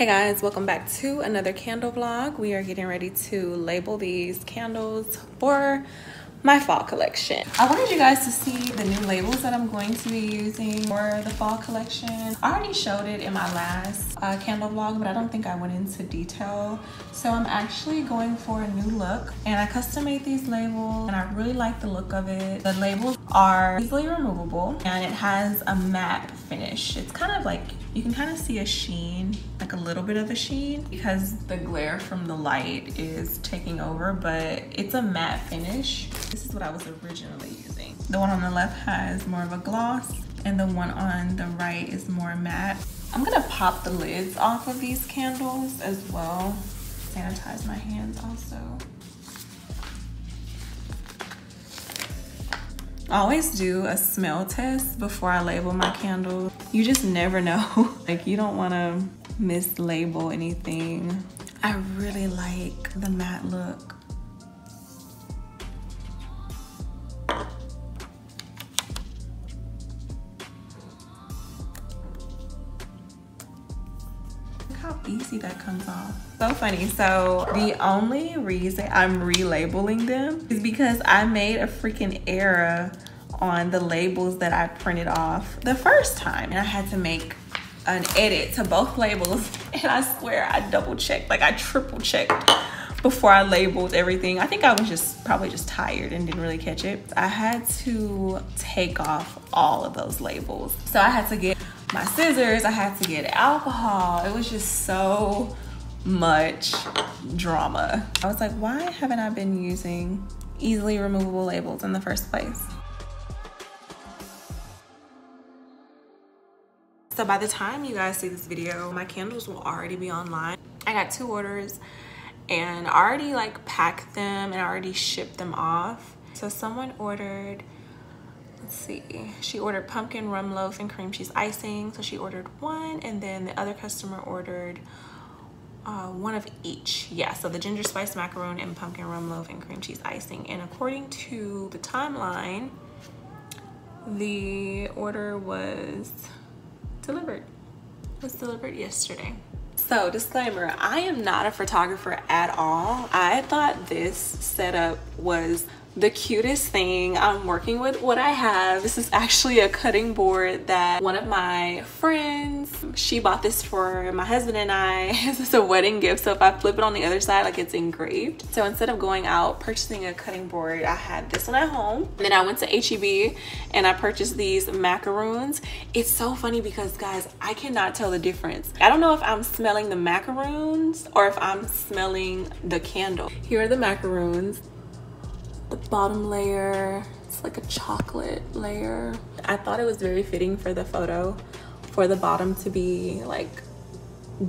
Hey guys, welcome back to another candle vlog. We are getting ready to label these candles for my fall collection. I wanted you guys to see the new labels that I'm going to be using for the fall collection. I already showed it in my last candle vlog, but I don't think I went into detail. So I'm actually going for a new look, and I custom made these labels and I really like the look of it. The labels are easily removable and it has a matte finish. It's kind of like, you can kind of see a sheen, like a little bit of a sheen, because the glare from the light is taking over, but it's a matte finish. This is what I was originally using. The one on the left has more of a gloss, and the one on the right is more matte. I'm gonna pop the lids off of these candles as well. Sanitize my hands also. I always do a smell test before I label my candles. You just never know. Like, you don't wanna mislabel anything. I really like the matte look. How easy that comes off. So funny. So the only reason I'm relabeling them is because I made a freaking error on the labels that I printed off the first time, and I had to make an edit to both labels, and I swear I double checked, like I triple checked before I labeled everything. I think I was just probably just tired and didn't really catch it. I had to take off all of those labels, so I had to get my scissors, I had to get alcohol. It was just so much drama. I was like, why haven't I been using easily removable labels in the first place? So by the time you guys see this video, my candles will already be online. I got 2 orders and I already like packed them and I already shipped them off. So someone ordered, let's see, she ordered pumpkin rum loaf and cream cheese icing, so she ordered 1, and then the other customer ordered 1 of each. Yeah, so the ginger spice macaron and pumpkin rum loaf and cream cheese icing, and according to the timeline, the order was delivered yesterday. So disclaimer, I am not a photographer at all. I thought this setup was the cutest thing. I'm working with what I have. This is actually a cutting board that one of my friends, she bought this for my husband and I. This is a wedding gift, so if I flip it on the other side, like, it's engraved. So instead of going out purchasing a cutting board, I had this one at home. And then I went to HEB and I purchased these macaroons. It's so funny because, guys, I cannot tell the difference. I don't know if I'm smelling the macaroons or if I'm smelling the candle. Here are the macaroons. The bottom layer, it's like a chocolate layer. I thought it was very fitting for the photo for the bottom to be like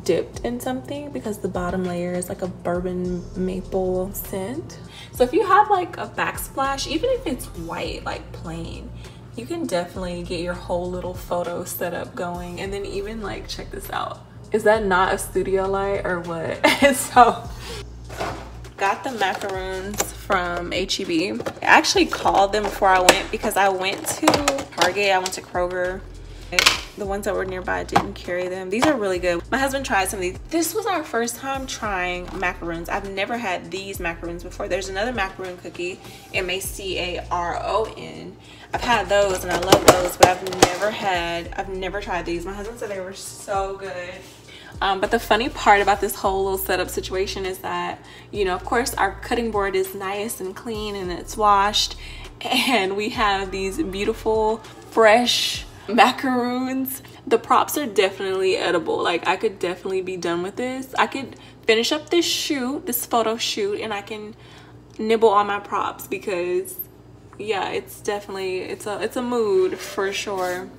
dipped in something, because the bottom layer is like a bourbon maple scent. So if you have like a backsplash, even if it's white, like plain, you can definitely get your whole little photo setup going. And then even like, check this out. Is that not a studio light or what? So got the macaroons from HEB. I actually called them before I went because I went to Target, I went to Kroger. The ones that were nearby didn't carry them. These are really good. My husband tried some of these. This was our first time trying macaroons. I've never had these macaroons before. There's another macaroon cookie, MACARON. I've had those and I love those, but I've never tried these. My husband said they were so good. But the funny part about this whole little setup situation is that, you know, of course our cutting board is nice and clean and it's washed, and we have these beautiful fresh macaroons. The props are definitely edible. Like, I could definitely be done with this. I could finish up this shoot, this photo shoot, and I can nibble on my props because, yeah, it's definitely, it's a mood for sure.